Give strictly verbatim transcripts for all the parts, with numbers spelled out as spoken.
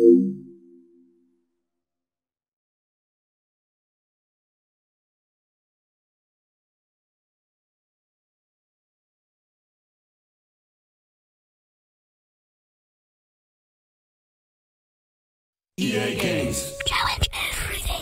E A Games. Challenge everything.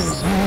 Oh,